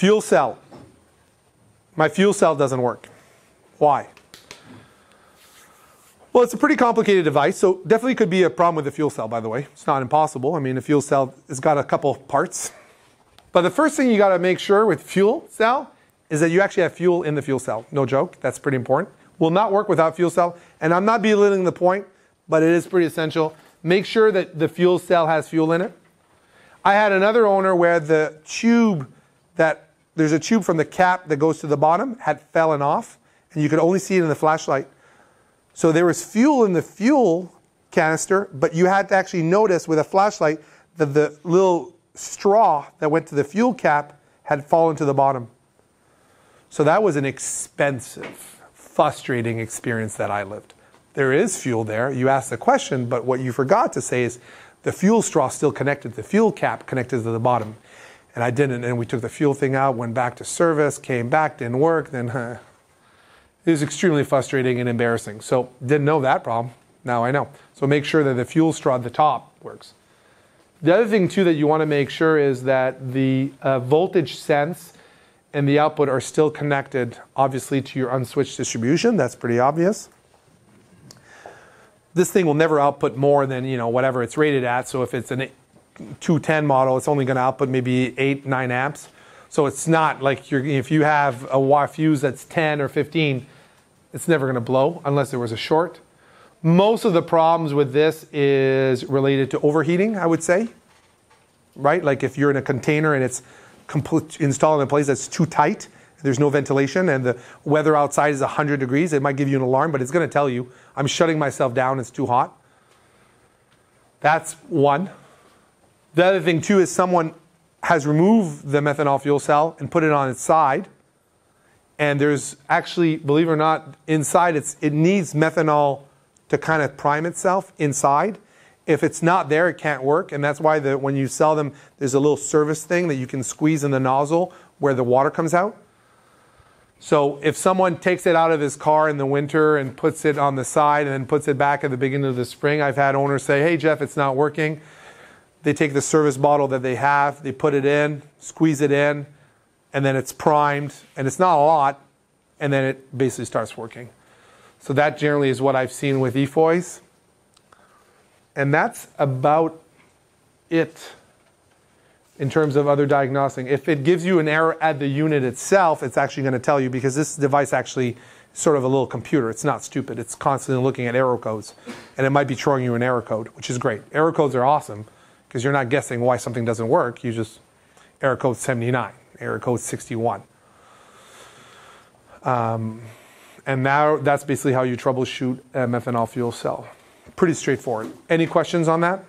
Fuel cell. My fuel cell doesn't work. Why? Well, it's a pretty complicated device, so definitely could be a problem with the fuel cell, by the way. It's not impossible. I mean, a fuel cell has got a couple parts. But the first thing you got to make sure with fuel cell is that you actually have fuel in the fuel cell. No joke. That's pretty important. Will not work without fuel cell. And I'm not belittling the point, but it is pretty essential. Make sure that the fuel cell has fuel in it. I had another owner where the tube that, there's a tube from the cap that goes to the bottom, had fallen off, and you could only see it in the flashlight. So there was fuel in the fuel canister, but you had to actually notice with a flashlight that the little straw that went to the fuel cap had fallen to the bottom. So that was an expensive, frustrating experience that I lived. There is fuel there. You asked the question, but what you forgot to say is the fuel straw still connected, the fuel cap connected to the bottom. And I didn't, and we took the fuel thing out, went back to service, came back, didn't work, then it was extremely frustrating and embarrassing. So didn't know that problem. Now I know. So make sure that the fuel straw at the top works. The other thing too that you want to make sure is that the voltage sense and the output are still connected, obviously, to your unswitched distribution. That's pretty obvious. This thing will never output more than, you know, whatever it's rated at. So if it's an 210 model, it's only going to output maybe 8, 9 amps. So it's not like you're, if you have a fuse that's 10 or 15, it's never going to blow unless there was a short. Most of the problems with this is related to overheating, I would say, right? Like if you're in a container and it's installed in a place that's too tight, there's no ventilation, and the weather outside is 100 degrees, it might give you an alarm, but it's going to tell you, I'm shutting myself down, it's too hot. That's one. The other thing too is someone has removed the methanol fuel cell and put it on its side, and there's actually, believe it or not, inside it needs methanol to kind of prime itself inside. If it's not there, it can't work, and that's why when you sell them, there's a little service thing that you can squeeze in the nozzle where the water comes out. So if someone takes it out of his car in the winter and puts it on the side and then puts it back at the beginning of the spring, I've had owners say, hey Jeff, it's not working. They take the service bottle that they have, they put it in, squeeze it in, and then it's primed, and it's not a lot, and then it basically starts working. So that generally is what I've seen with EFOYs. And that's about it in terms of other diagnosing. If it gives you an error at the unit itself, it's actually going to tell you, because this device actually is sort of a little computer. It's not stupid. It's constantly looking at error codes, and it might be showing you an error code, which is great. Error codes are awesome, because you're not guessing why something doesn't work. You just, error code 79, error code 61. And now that's basically how you troubleshoot a methanol fuel cell. Pretty straightforward. Any questions on that?